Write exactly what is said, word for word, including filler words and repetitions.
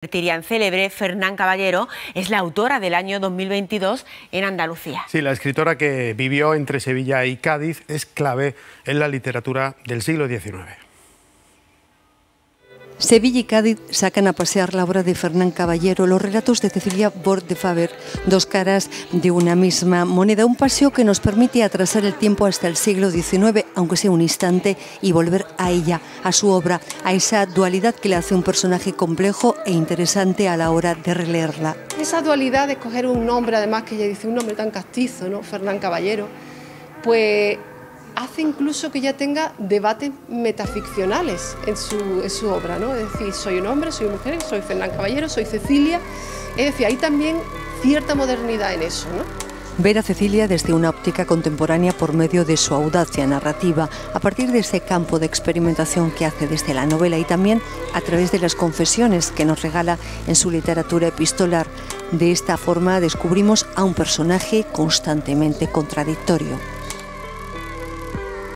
Convertiría en célebre, Fernán Caballero es la autora del año dos mil veintidós en Andalucía. Sí, la escritora, que vivió entre Sevilla y Cádiz, es clave en la literatura del siglo diecinueve. Sevilla y Cádiz sacan a pasear la obra de Fernán Caballero, los relatos de Cecilia Böhl de Faber, dos caras de una misma moneda, un paseo que nos permite atrasar el tiempo hasta el siglo diecinueve, aunque sea un instante, y volver a ella, a su obra, a esa dualidad que le hace un personaje complejo e interesante a la hora de releerla. Esa dualidad de escoger un nombre, además, que ella dice, un nombre tan castizo, ¿no? Fernán Caballero, pues hace incluso que ella tenga debates metaficcionales en su, en su obra, ¿no? Es decir, soy un hombre, soy mujer, soy Fernán Caballero, soy Cecilia. Es decir, hay también cierta modernidad en eso, ¿no? Ver a Cecilia desde una óptica contemporánea por medio de su audacia narrativa, a partir de ese campo de experimentación que hace desde la novela y también a través de las confesiones que nos regala en su literatura epistolar. De esta forma descubrimos a un personaje constantemente contradictorio.